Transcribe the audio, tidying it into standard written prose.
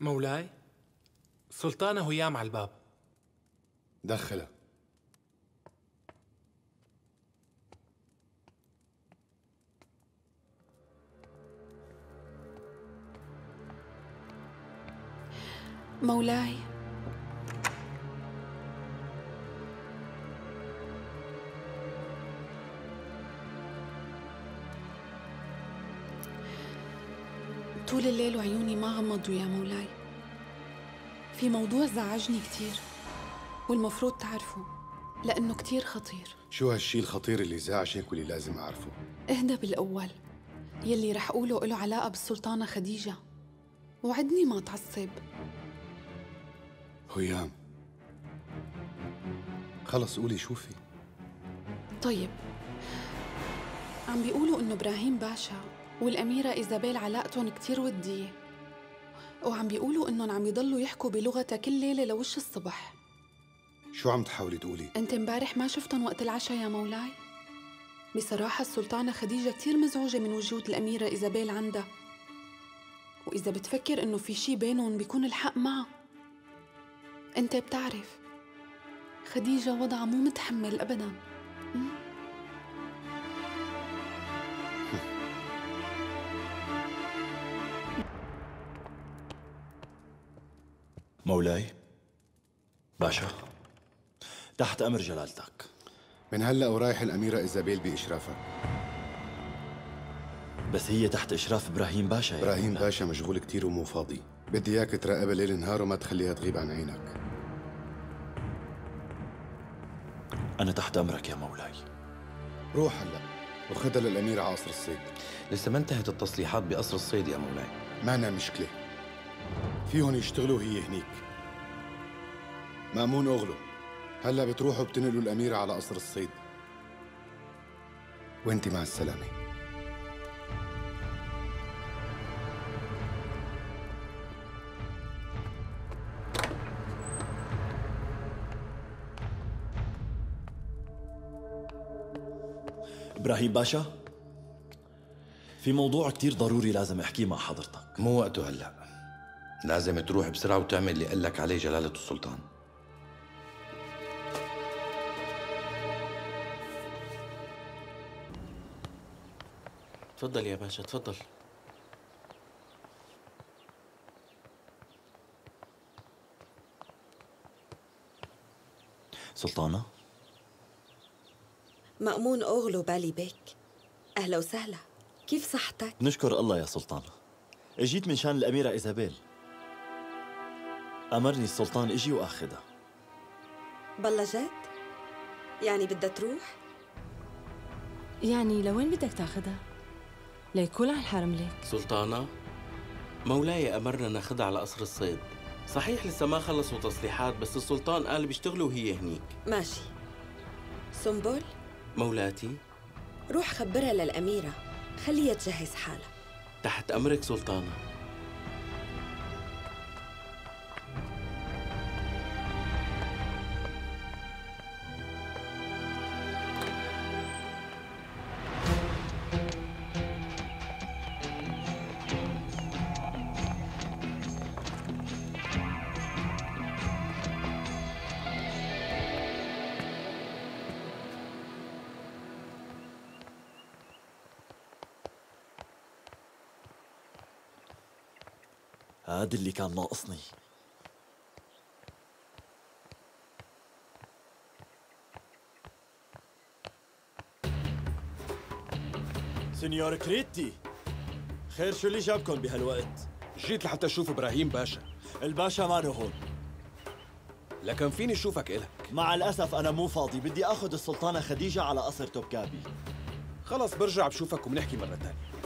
مولاي، سلطانة هيام على الباب. دخلها. مولاي، طول الليل وعيوني ما غمضوا يا مولاي. في موضوع زعجني كثير والمفروض تعرفه لأنه كثير خطير. شو هالشي الخطير اللي زعجك واللي لازم أعرفه؟ اهدى بالأول، يلي رح قوله له علاقة بالسلطانة خديجة. وعدني ما تعصب. هيام، خلص قولي شوفي. طيب، عم بيقولوا إنه إبراهيم باشا والأميرة إيزابيل علاقتهم كتير ودية، وعم بيقولوا إنهم عم يضلوا يحكوا بلغتها كل ليلة لوش الصبح. شو عم تحاولي تقولي؟ أنت امبارح ما شفتهم وقت العشاء يا مولاي؟ بصراحة السلطانة خديجة كتير مزعوجة من وجود الأميرة إيزابيل عندها، وإذا بتفكر إنه في شي بينهم بيكون الحق معها. أنت بتعرف خديجة وضعها مو متحمل أبداً. مولاي باشا، تحت أمر جلالتك. من هلأ ورايح الأميرة إيزابيل بإشرافك. بس هي تحت إشراف إبراهيم باشا. إبراهيم باشا مشغول كتير ومو فاضي. بدي إياك تراقبها ليل نهار وما تخليها تغيب عن عينك. أنا تحت أمرك يا مولاي. روح هلأ وخدها للأميرة على قصر الصيد. لسه ما انتهت التصليحات بقصر الصيد يا مولاي. معنا مشكلة، فيهم يشتغلوا هي هنيك. مأمون أغلو، هلأ بتروحوا بتنقلوا الأميرة على قصر الصيد، وانت مع السلامة. إبراهيم باشا، في موضوع كتير ضروري لازم أحكيه مع حضرتك. مو وقته هلأ، لازم تروح بسرعة وتعمل اللي قال لك عليه جلالة السلطان. تفضل يا باشا، تفضل. سلطانة؟ مأمون أغلو بالي بك. أهلا وسهلا، كيف صحتك؟ نشكر الله يا سلطانة. اجيت من شان الأميرة إيزابيل، أمرني السلطان إجي وآخدها. بالله جد؟ يعني بدها تروح؟ يعني لوين بدك تاخدها؟ ليكون على الحرم ليك. سلطانة، مولاي أمرنا ناخدها على قصر الصيد. صحيح لسه ما خلصوا تصليحات، بس السلطان قال بيشتغلوا وهي هنيك. ماشي. سنبل؟ مولاتي؟ روح خبرها للأميرة، خليها تجهز حالها. تحت أمرك سلطانة. هاد اللي كان ناقصني. سينيور كريتي، خير شو اللي جابكم بهالوقت؟ جيت لحتى اشوف ابراهيم باشا. الباشا مانو هون. لكن فيني اشوفك الك. مع الاسف انا مو فاضي، بدي اخذ السلطانة خديجة على قصر توبكابي. خلص برجع بشوفك وبنحكي مرة ثانية.